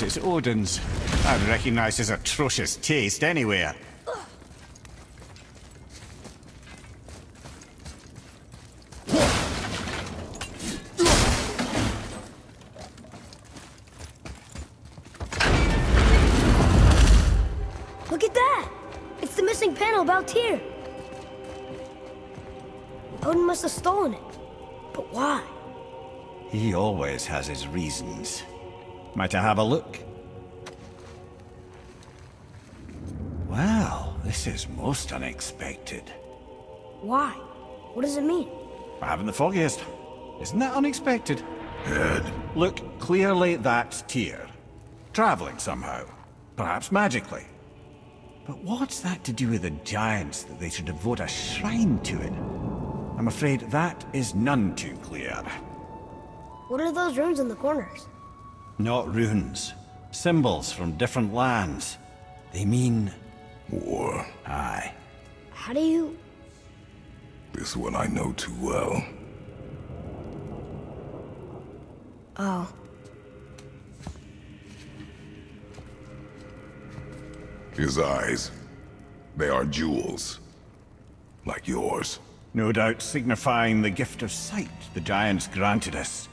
This is Odin's. I'd recognize his atrocious taste anywhere. Look at that! It's the missing panel about Tyr. Odin must have stolen it. But why? He always has his reasons. Might I have a look? Wow, this is most unexpected. Why? What does it mean? I haven't the foggiest. Isn't that unexpected? Good. Look, clearly that's Tyr. Traveling somehow. Perhaps magically. But what's that to do with the Giants that they should devote a shrine to it? I'm afraid that is none too clear. What are those runes in the corners? Not runes. Symbols from different lands. They mean... war. Aye. How do you... This one I know too well. Oh. His eyes. They are jewels. Like yours. No doubt signifying the gift of sight the Giants granted us.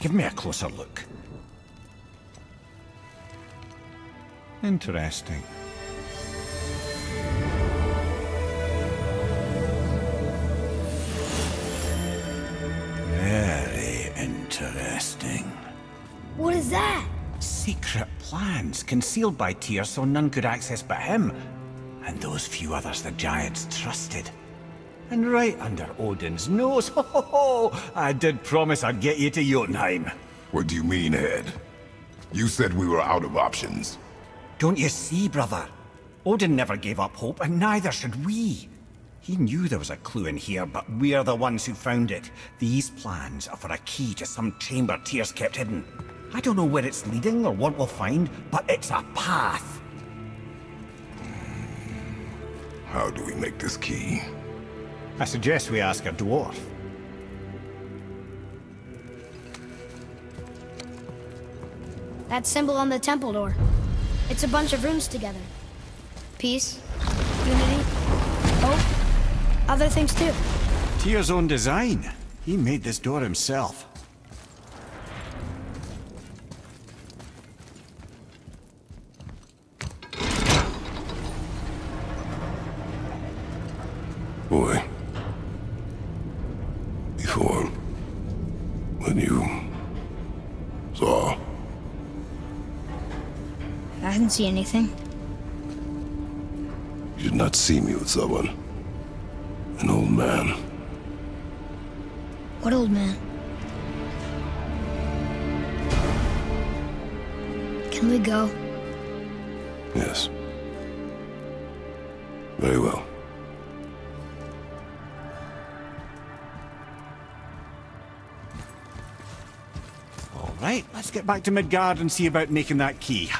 Give me a closer look. Interesting. Very interesting. What is that? Secret plans concealed by Tyr so none could access but him. And those few others the Giants trusted. And right under Odin's nose. Ho ho ho! I did promise I'd get you to Jotunheim. What do you mean, Ed? You said we were out of options. Don't you see, brother? Odin never gave up hope, and neither should we. He knew there was a clue in here, but we're the ones who found it. These plans are for a key to some chamber Tyr's kept hidden. I don't know where it's leading or what we'll find, but it's a path. How do we make this key? I suggest we ask a dwarf. That symbol on the temple door. It's a bunch of runes together. Peace, unity, hope, other things too. Tyr's own design. He made this door himself. Boy. Before, when you saw... I didn't see anything. You did not see me with someone. An old man. What old man? Can we go? Yes. Very well. All right, let's get back to Midgard and see about making that key.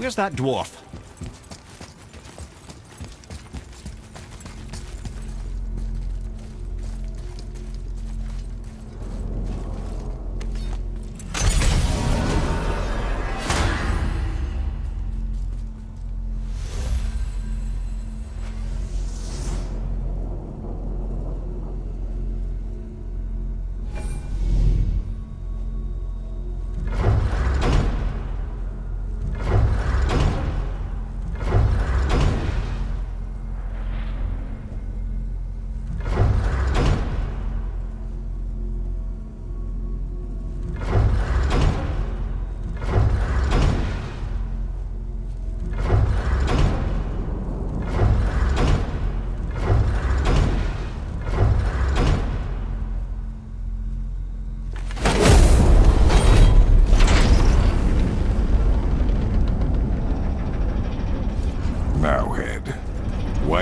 Where's that dwarf?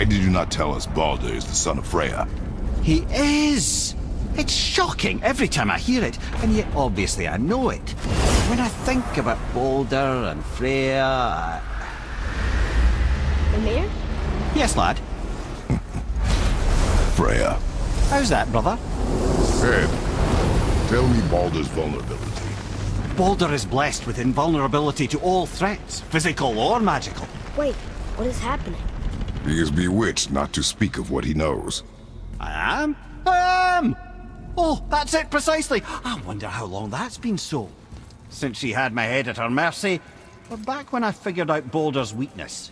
Did you not tell us Baldur is the son of Freya? He is! It's shocking every time I hear it, and yet obviously I know it. When I think about Baldur and Freya, I... Mimir? Yes, lad. Freya. How's that, brother? Ed, tell me Baldur's vulnerability. Baldur is blessed with invulnerability to all threats, physical or magical. Wait, what is happening? He is bewitched not to speak of what he knows. I am? I am! Oh, that's it precisely. I wonder how long that's been so. Since she had my head at her mercy, or back when I figured out Baldur's weakness.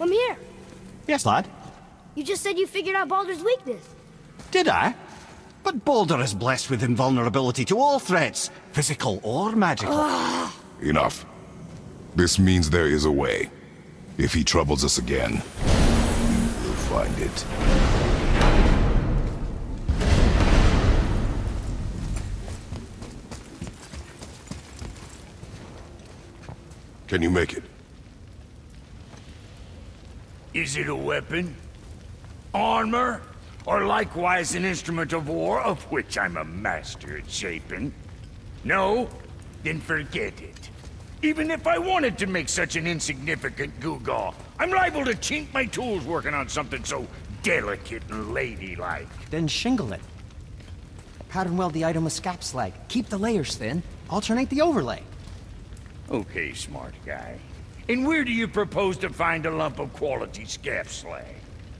I'm here. Yes, lad? You just said you figured out Baldur's weakness. Did I? But Baldur is blessed with invulnerability to all threats, physical or magical. Enough. This means there is a way. If he troubles us again, we'll find it. Can you make it? Is it a weapon? Armor? Or likewise an instrument of war, of which I'm a master at shaping? No? Then forget it. Even if I wanted to make such an insignificant gewgaw, I'm liable to chink my tools working on something so delicate and ladylike. Then shingle it. Pattern weld the item with scap slag. Keep the layers thin. Alternate the overlay. Okay, smart guy. And where do you propose to find a lump of quality scap slag?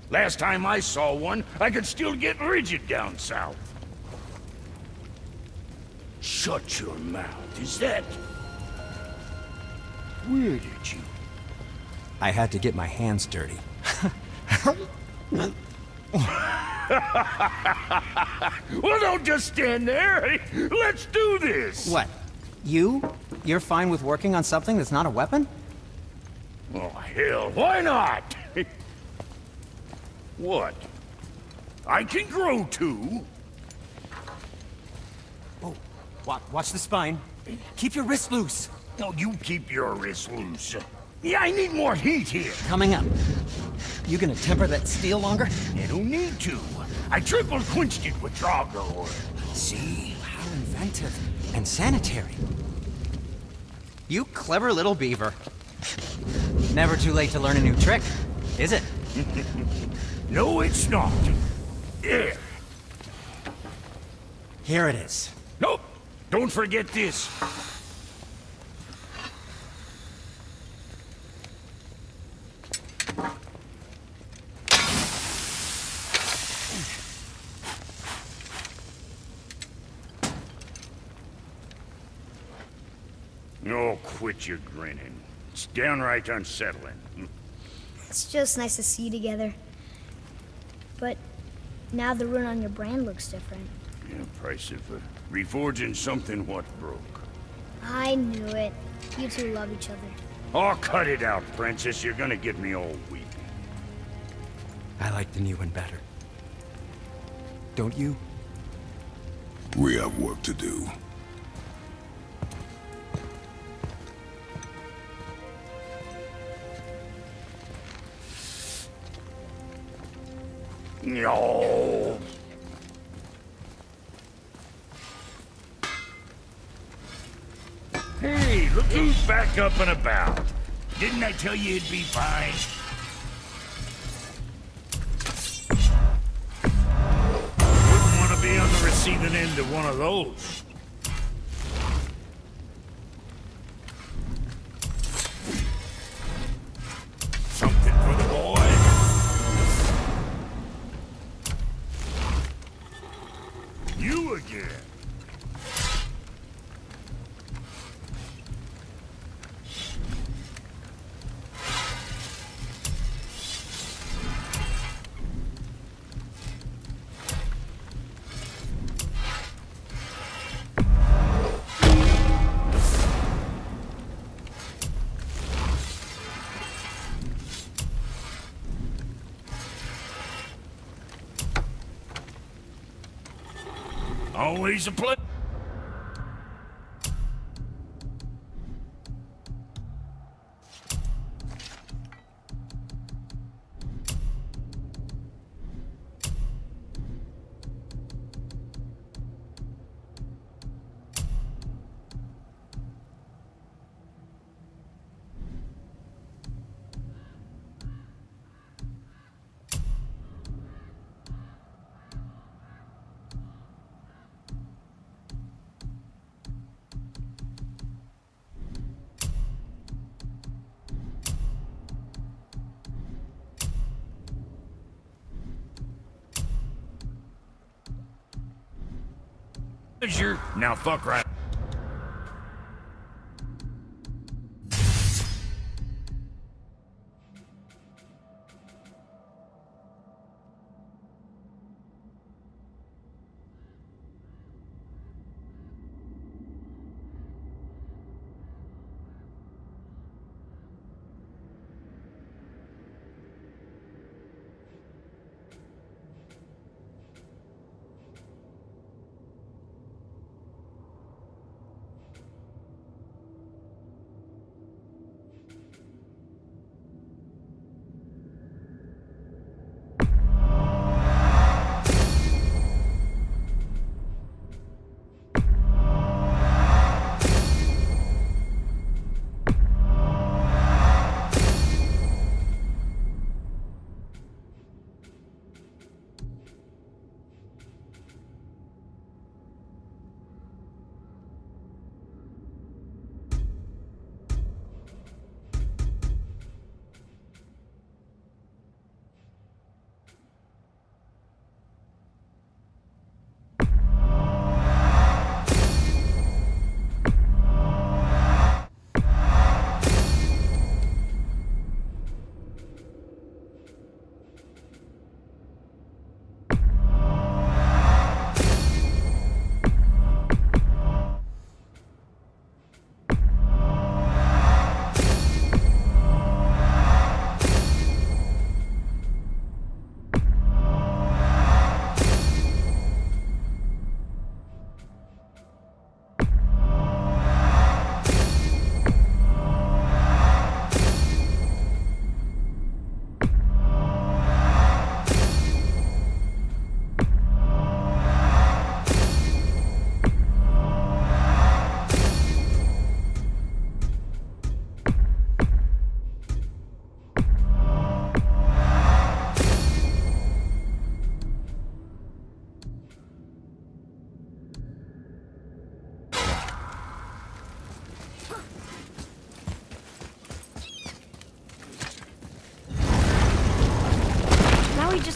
Last time I saw one, I could still get rigid down south. Shut your mouth, is that? Where did you? I had to get my hands dirty. Well, don't just stand there. Let's do this. What? You? You're fine with working on something that's not a weapon? Oh, hell, why not? What? I can grow too. Oh, watch the spine. Keep your wrist loose. No, you keep your wrist loose. Yeah, I need more heat here. Coming up. You gonna temper that steel longer? I don't need to. I triple quenched it with Drago oil. See? How inventive and sanitary. You clever little beaver. Never too late to learn a new trick, is it? No, it's not. Yeah. Here it is. Nope. Don't forget this. No, quit your grinning. It's downright unsettling. It's just nice to see you together. But now the rune on your brand looks different. Yeah, price of reforging something what broke. I knew it. You two love each other. Oh, cut it out, Princess. You're gonna get me all weepy. I like the new one better. Don't you? We have work to do. No. Hey, look who's back up and about. Didn't I tell you it'd be fine? Wouldn't want to be on the receiving end of one of those. Always a play. You're now fuck right.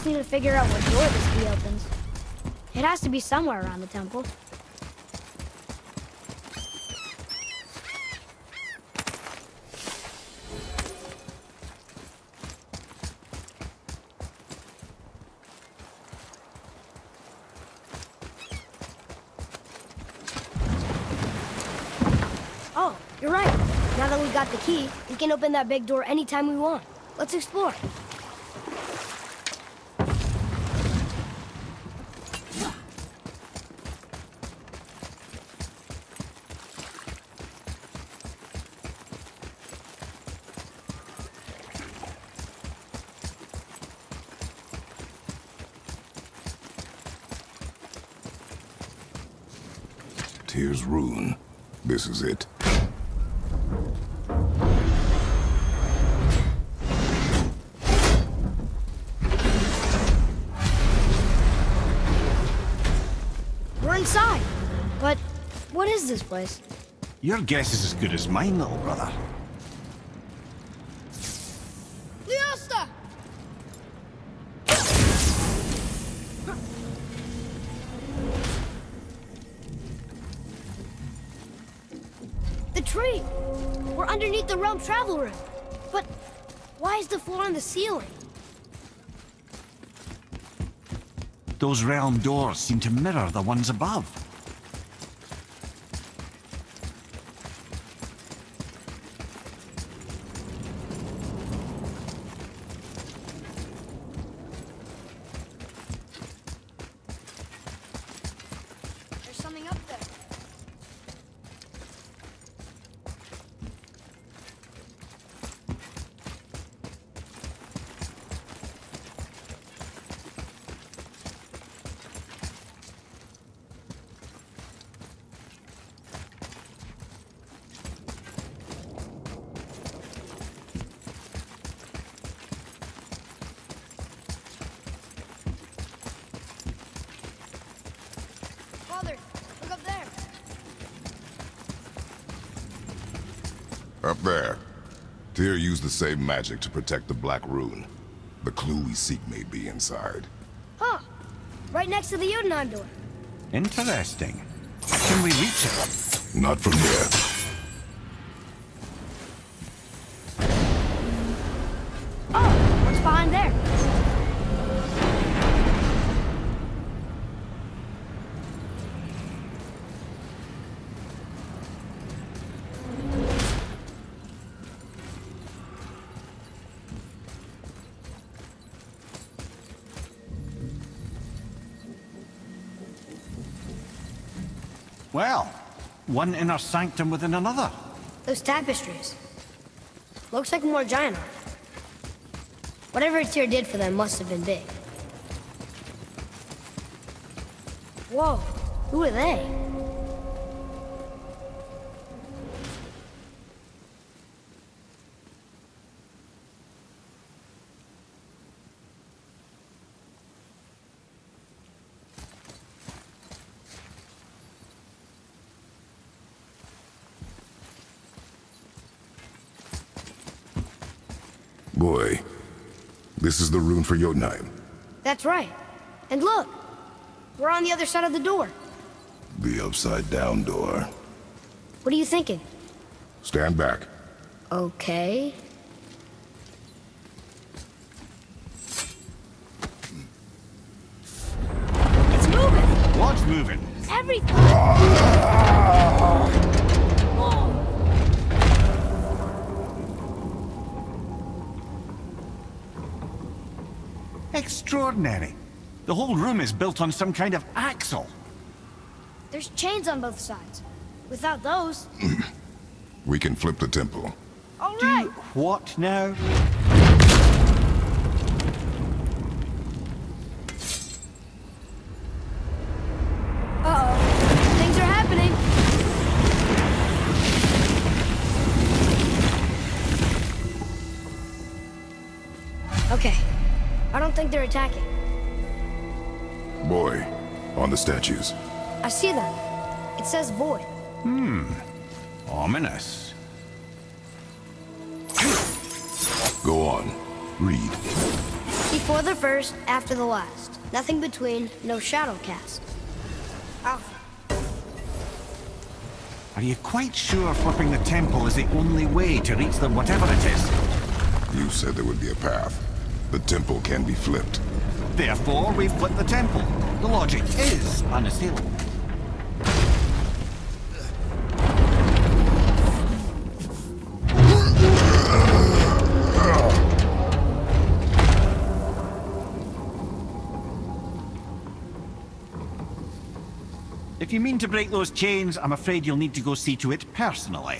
Need to figure out what door this key opens. It has to be somewhere around the temple. Oh, you're right. Now that we got the key, we can open that big door anytime we want. Let's explore. Tyr's rune. This is it. We're inside! But what is this place? Your guess is as good as mine, little brother. Travel room. But why is the floor on the ceiling? Those realm doors seem to mirror the ones above. Up there. Tyr used the same magic to protect the Black Rune. The clue we seek may be inside. Huh. Right next to the Jotunheim door. Interesting. Can we reach it? Not from here. Oh, what's behind there? Well, one inner sanctum within another. Those tapestries. Looks like more giant art. Whatever Tyr did for them must have been big. Whoa, who are they? Boy, this is the rune for Jotunheim. That's right. And look, we're on the other side of the door. The upside-down door. What are you thinking? Stand back. Okay. It's moving! What's moving? Everything! Extraordinary. The whole room is built on some kind of axle. There's chains on both sides. Without those... we can flip the temple. All right! What now? Uh-oh. Things are happening. Okay. I don't think they're attacking. Boy, on the statues. I see them. It says void. Ominous. Go on. Read. Before the first, after the last. Nothing between, no shadow cast. Alpha. Are you quite sure flipping the temple is the only way to reach them, whatever it is? You said there would be a path. The temple can be flipped. Therefore, we flip the temple. The logic is unassailable. If you mean to break those chains, I'm afraid you'll need to go see to it personally.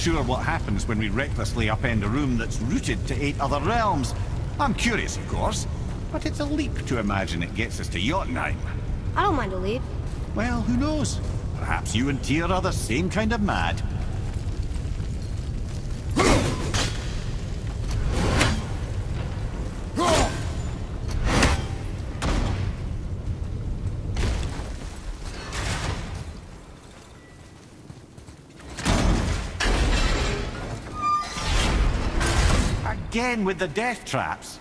Sure what happens when we recklessly upend a room that's rooted to 8 other realms. I'm curious, of course, but it's a leap to imagine it gets us to Jotunheim. I don't mind a leap. Well, who knows? Perhaps you and Tyr are the same kind of mad. Again with the death traps.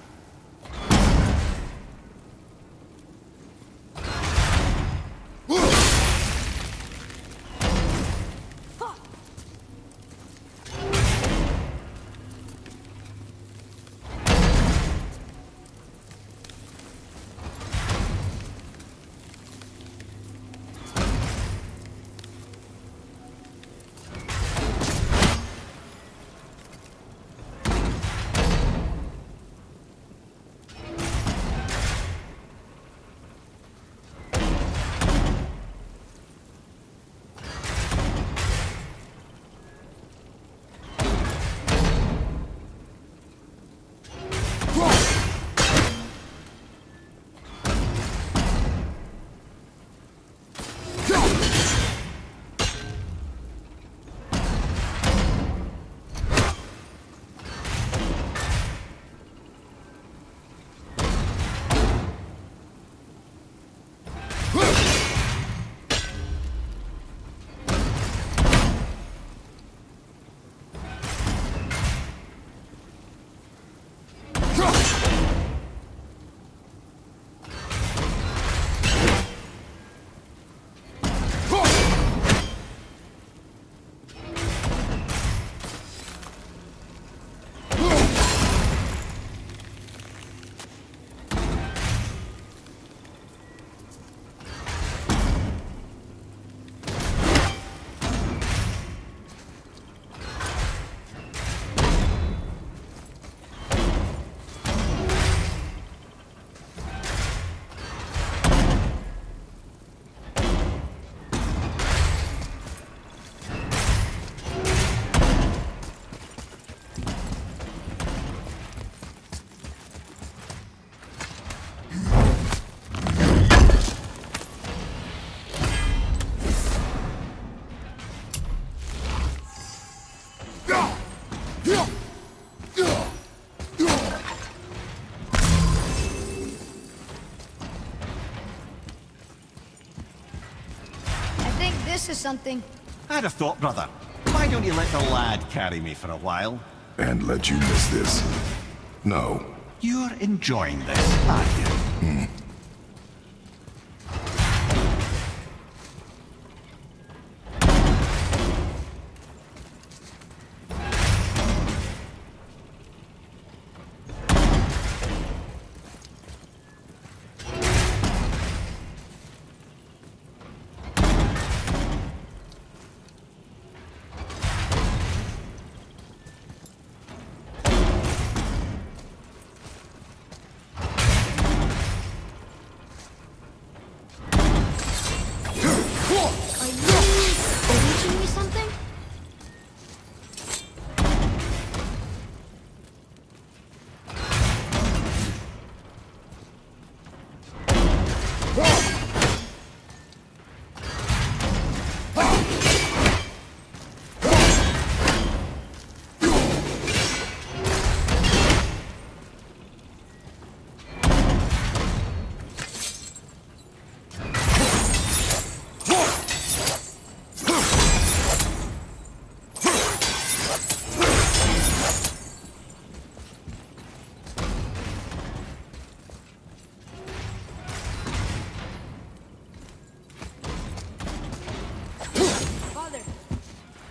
This is something. I'd have thought, brother. Why don't you let the lad carry me for a while? And let you miss this? No. You're enjoying this, aren't you? Hmm.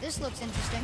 This looks interesting.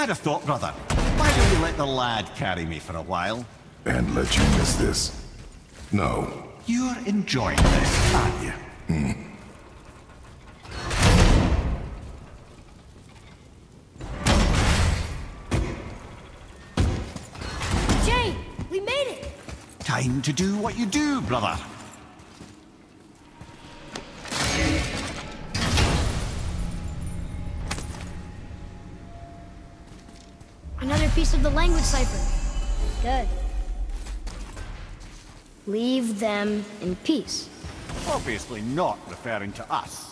I'd have thought, brother. Why don't you let the lad carry me for a while? And let you miss this? No. You're enjoying this, aren't you? Mm. Jay, we made it! Time to do what you do, brother. Another piece of the language cipher. Good. Leave them in peace. Obviously not referring to us.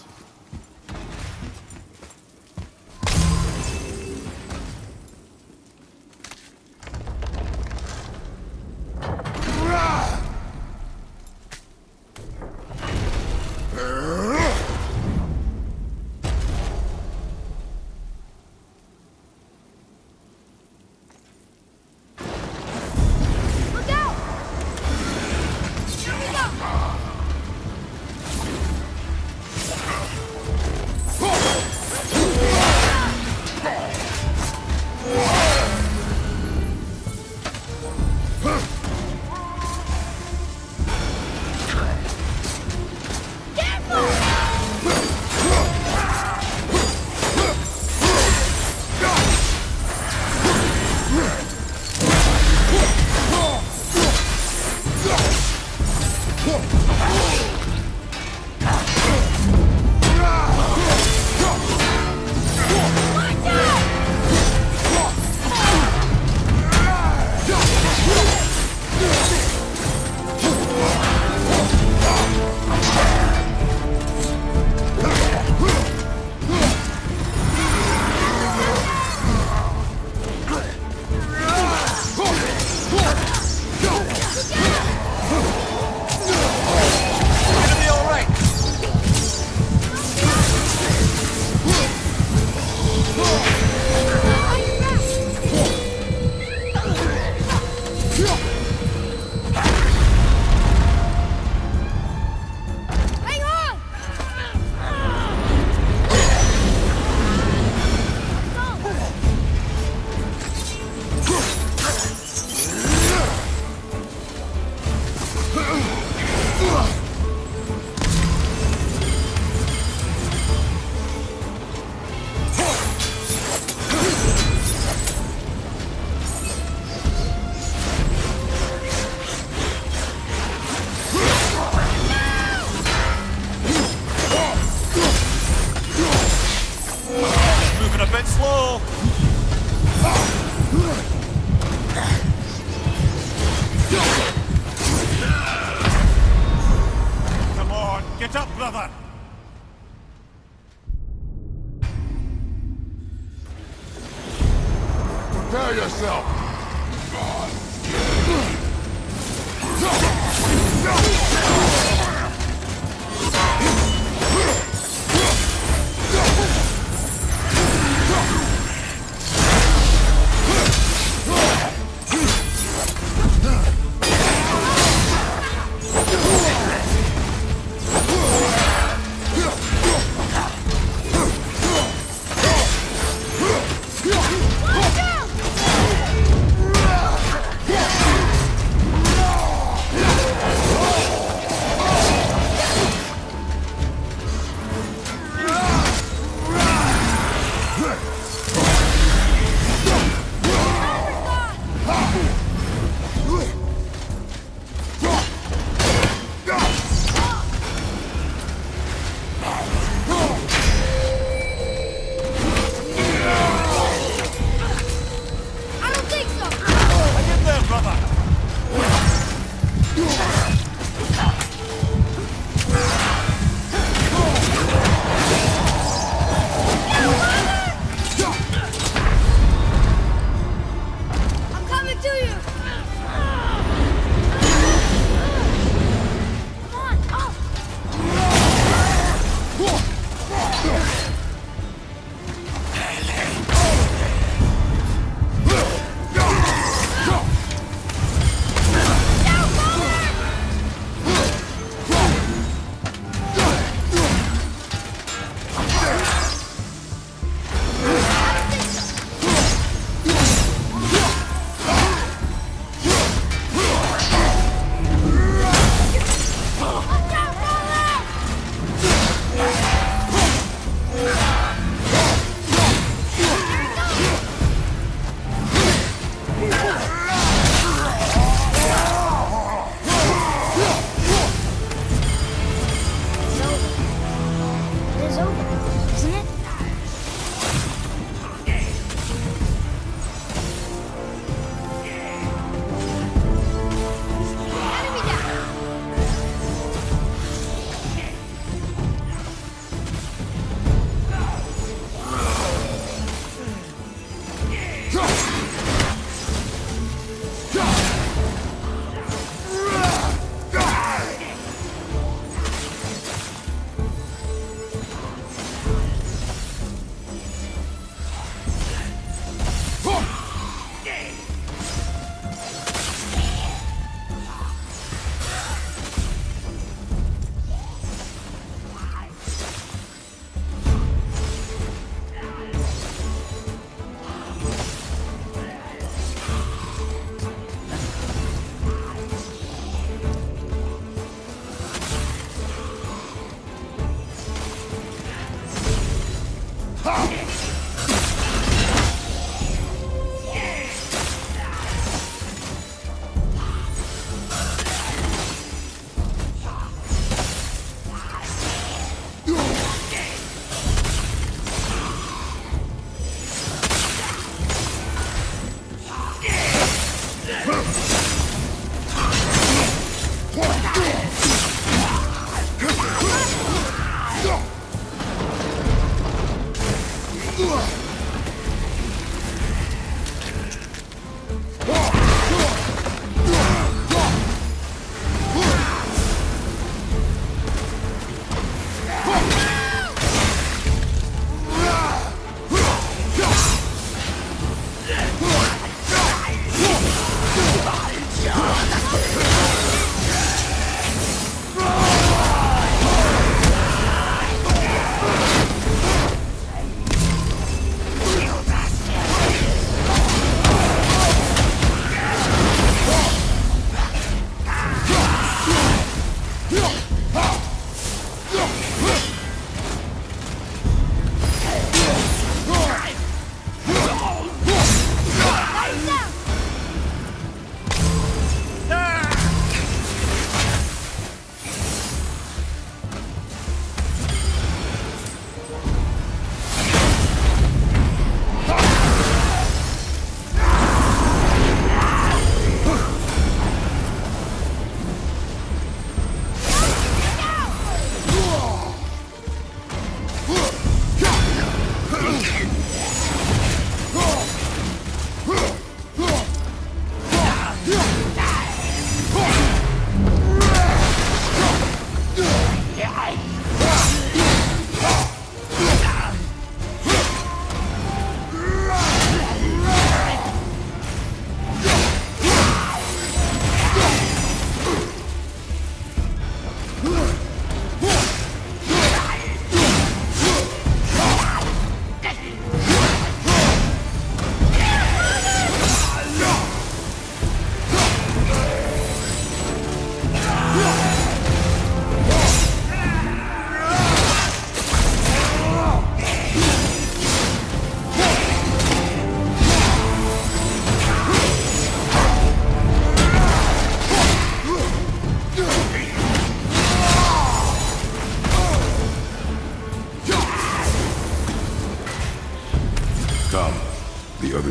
Yeah! is over, isn't it?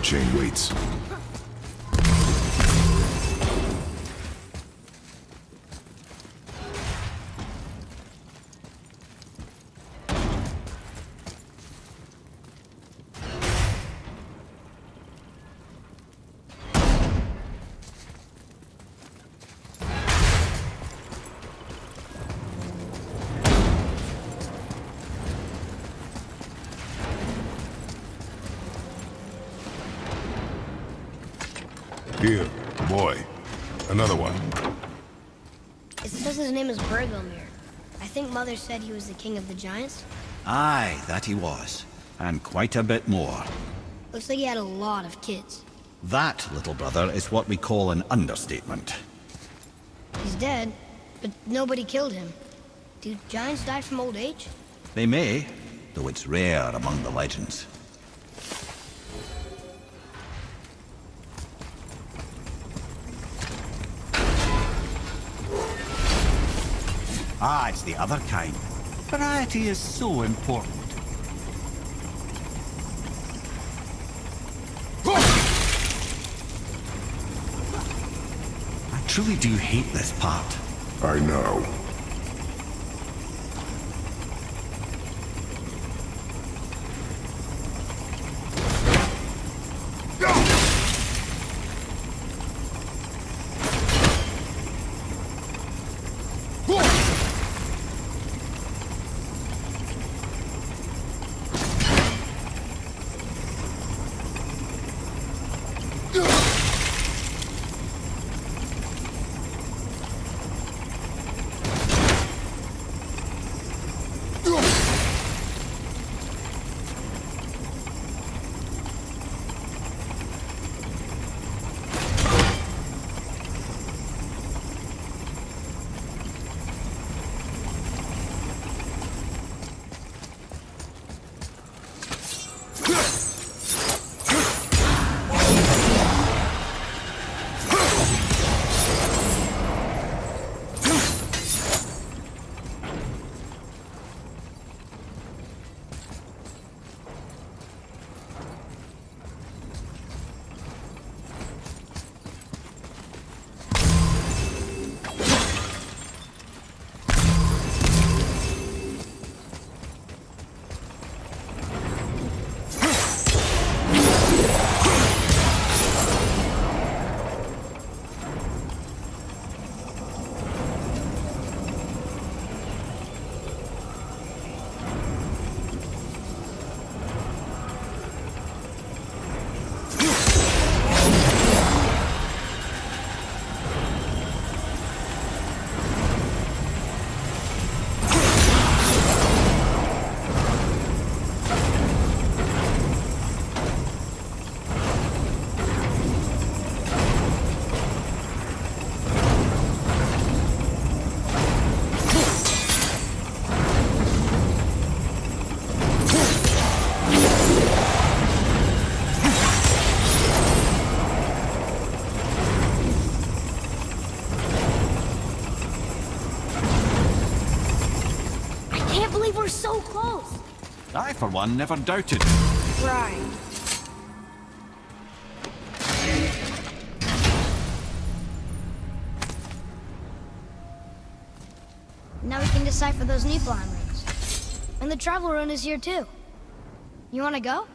Chain waits. Here, boy. Another one. It says his name is Bergelmir. I think Mother said he was the king of the Giants. Aye, that he was. And quite a bit more. Looks like he had a lot of kids. That, little brother, is what we call an understatement. He's dead, but nobody killed him. Do Giants die from old age? They may, though it's rare among the legends. Ah, it's the other kind. Variety is so important. I truly do hate this part. I know. So close. I, for one, never doubted. Right. Now we can decipher those Niblon rings. And the travel rune is here too. You want to go?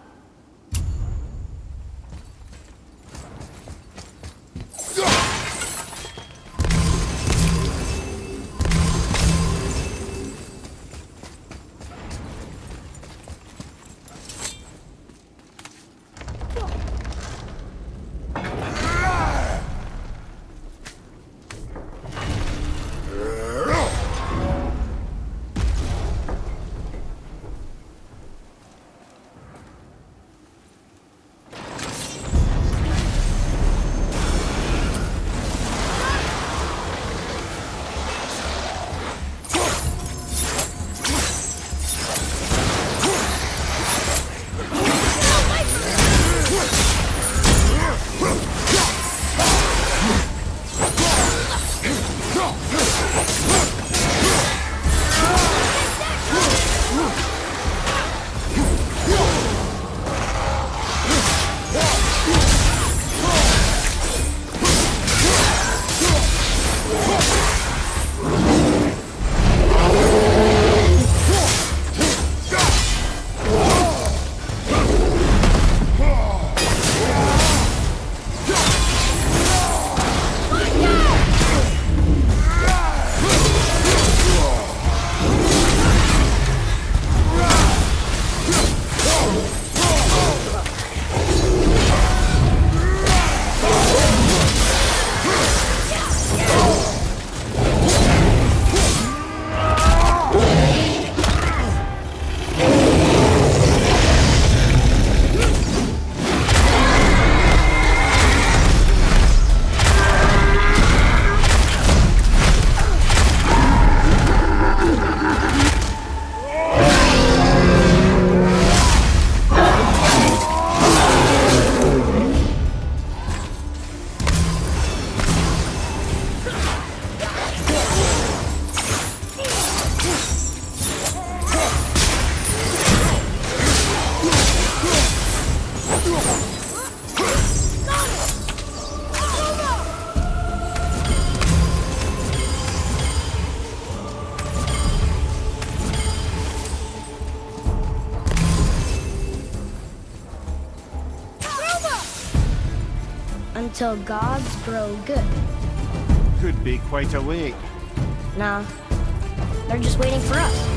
until gods grow good. Could be quite a wait. Nah, they're just waiting for us.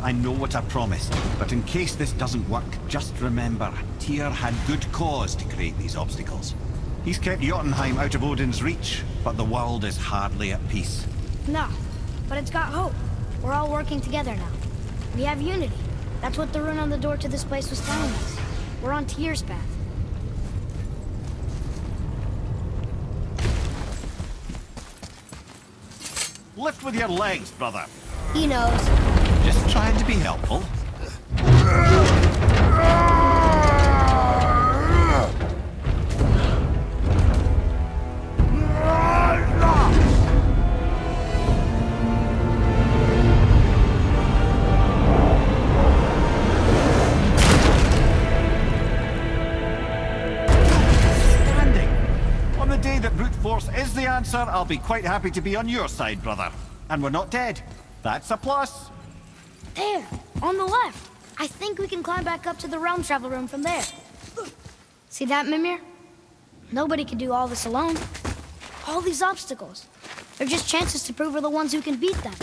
I know what I promised, but in case this doesn't work, just remember, Tyr had good cause to create these obstacles. He's kept Jotunheim out of Odin's reach, but the world is hardly at peace. No, but it's got hope. We're all working together now. We have unity. That's what the rune on the door to this place was telling us. We're on Tyr's path. Lift with your legs, brother. He knows. Just trying to be helpful. Standing. On the day that brute force is the answer, I'll be quite happy to be on your side, brother. And we're not dead. That's a plus. There, on the left. I think we can climb back up to the realm travel room from there. See that, Mimir? Nobody can do all this alone. All these obstacles. They're just chances to prove we're the ones who can beat them.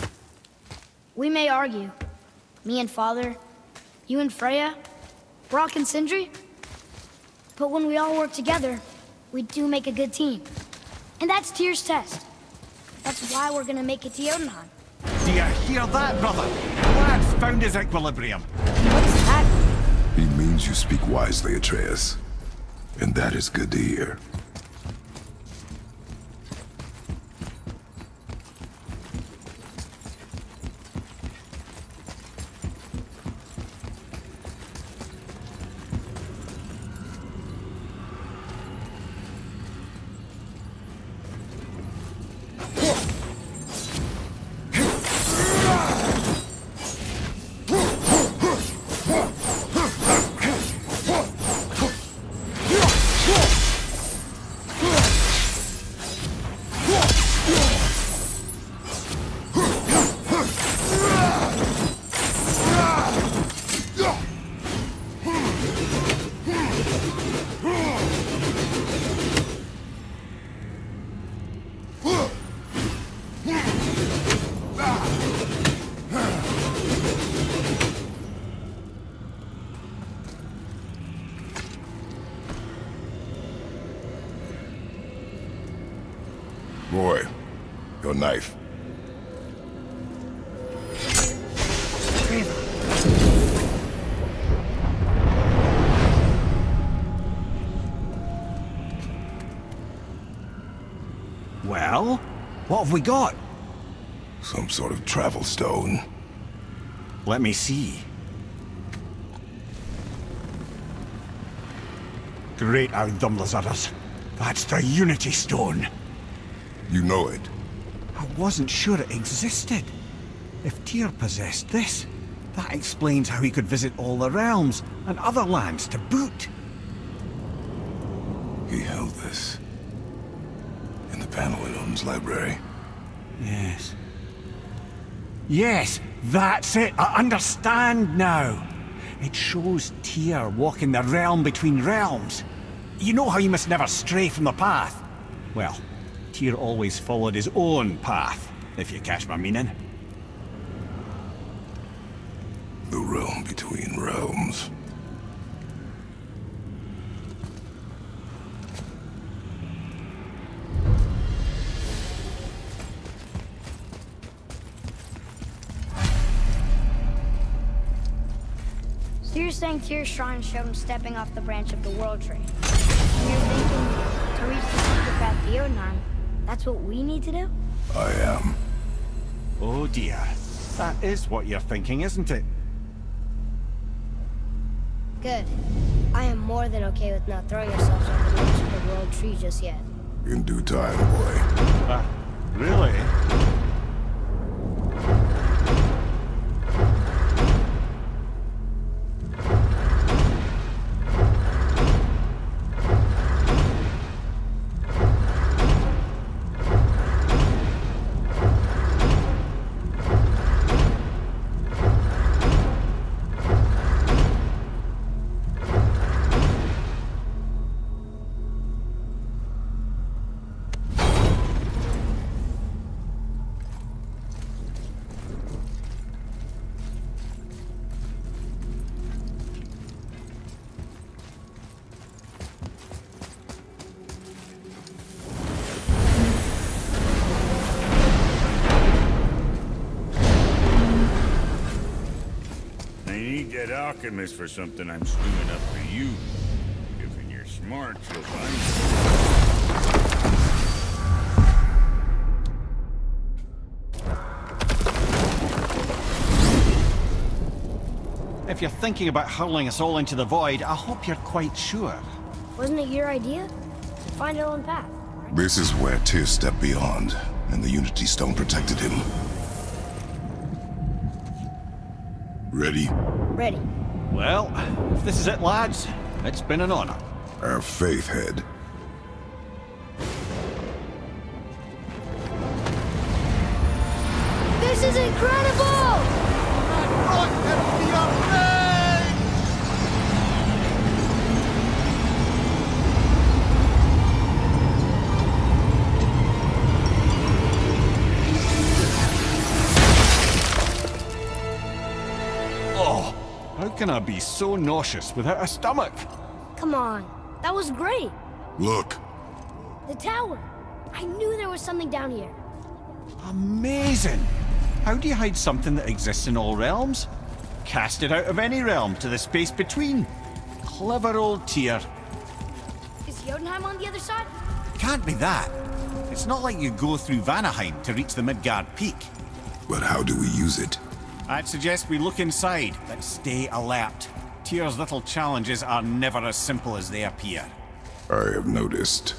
We may argue. Me and Father, you and Freya, Brock and Sindri. But when we all work together, we do make a good team. And that's Tyr's test. That's why we're gonna make it to Jotunheim. Do you hear that, brother? Lad's found his equilibrium. What's that? He means you speak wisely, Atreus. And that is good to hear. Knife. Well, what have we got? Some sort of travel stone. Let me see. Great Outdumblazarus. That's the Unity Stone. You know it. I wasn't sure it existed. If Tyr possessed this, That explains how he could visit all the realms, and other lands to boot. He held this in the panel in Odin's library. Yes. Yes, that's it. I understand now. It shows Tyr walking the realm between realms. You know how you must never stray from the path. Well, Tyr always followed his own path, if you catch my meaning. The realm between realms. So you're saying Tyr's shrine showed him stepping off the branch of the World tree. And you're thinking, to reach the secret path to Jotunheim, that's what we need to do? I am. Oh dear. That is what you're thinking, isn't it? Good. I am more than okay with not throwing yourselves on the branch of the World tree just yet. In due time, boy. Really? Alchemist for something I'm stewing up for you. If in your smart, you'll find. If you're thinking about hurling us all into the void, I hope you're quite sure. Wasn't it your idea? Find your own path. This is where Tyr stepped beyond, and the Unity Stone protected him. Ready? Ready. Well, if this is it, lads, it's been an honor. Our faith head. This is incredible! That rock can be our friend! Oh! How can I be so nauseous without a stomach? Come on, that was great. Look. The tower. I knew there was something down here. Amazing. How do you hide something that exists in all realms? Cast it out of any realm to the space between. Clever old Tyr. Is Jotunheim on the other side? Can't be that. It's not like you go through Vanaheim to reach the Midgard peak. But how do we use it? I'd suggest we look inside, but stay alert. Tyr's little challenges are never as simple as they appear. I have noticed.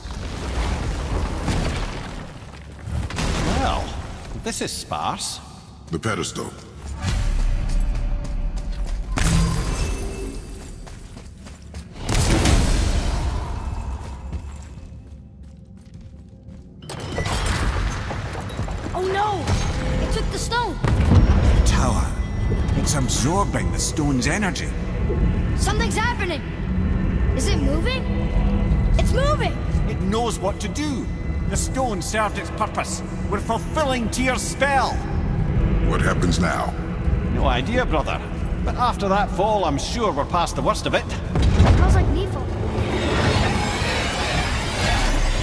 Well, this is sparse. The pedestal. Absorbing the stone's energy. Something's happening. Is it moving? It's moving! It knows what to do. The stone served its purpose. We're fulfilling Tyr's spell. What happens now? No idea, brother. But after that fall, I'm sure we're past the worst of it. It smells like Niblon.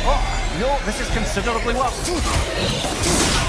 Oh, no, this is considerably worse.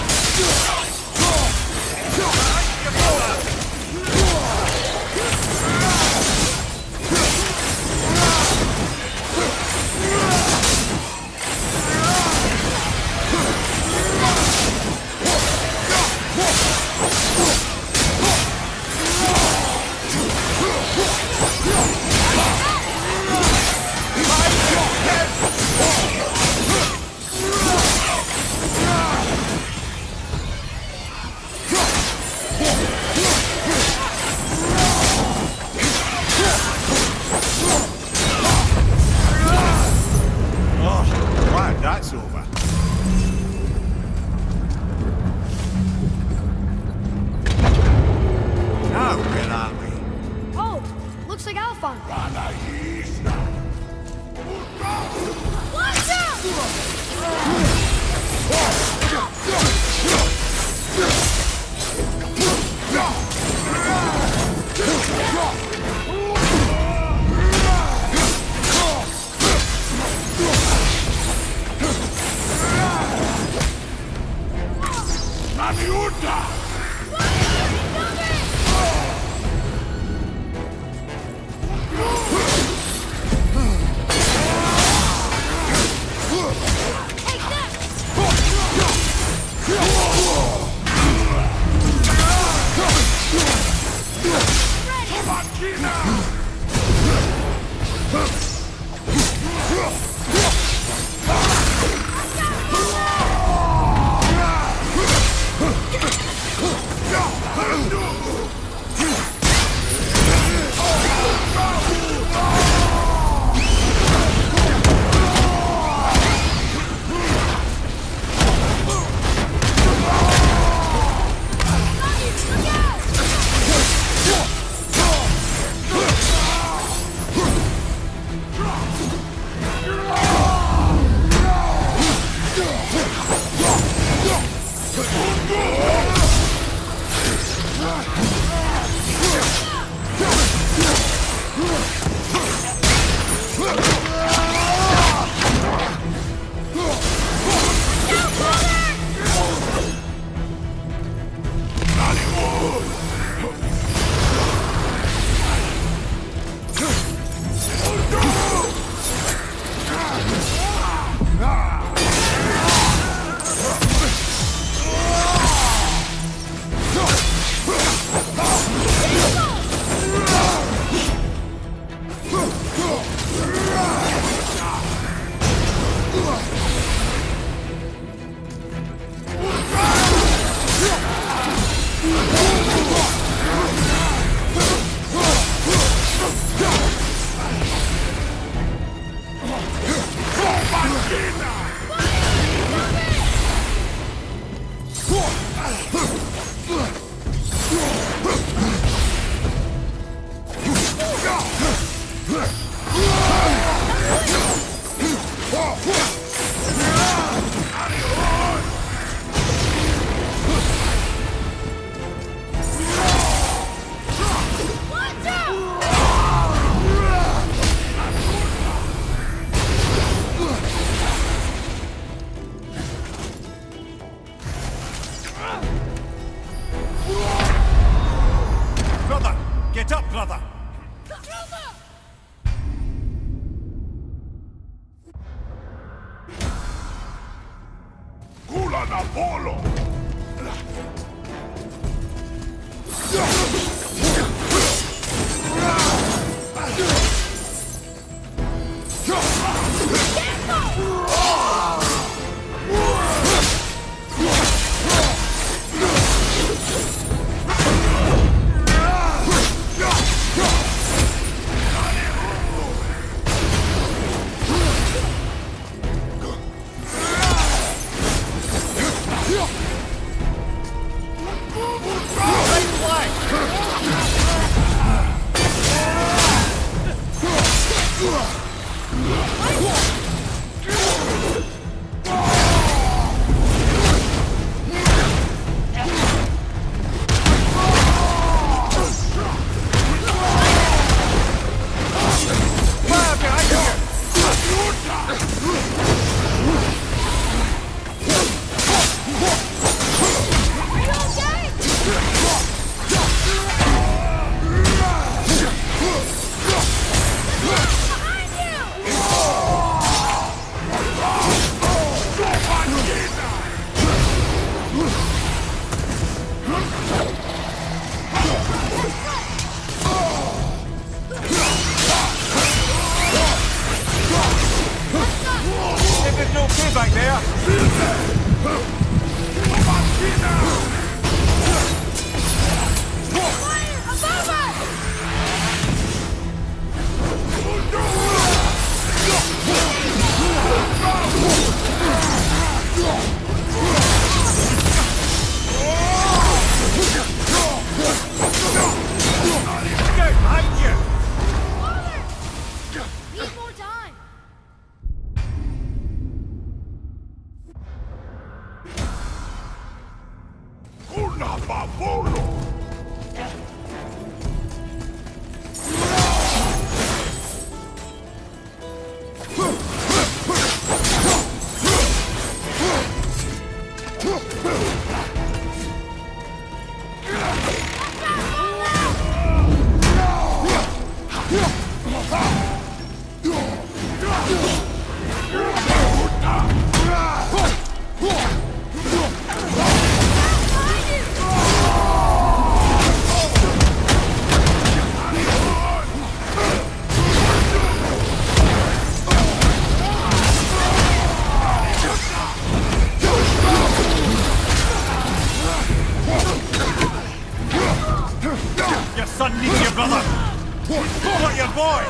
Over your boy!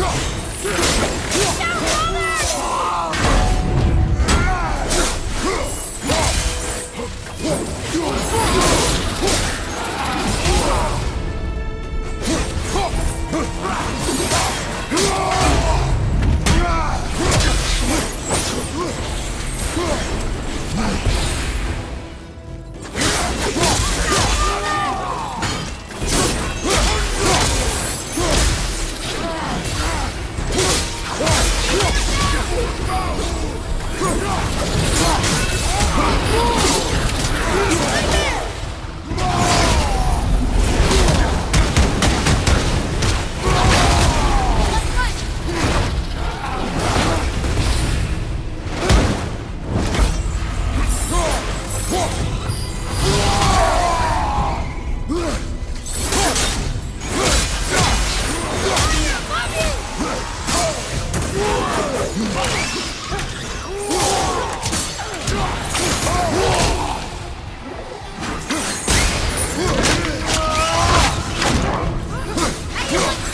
Come on.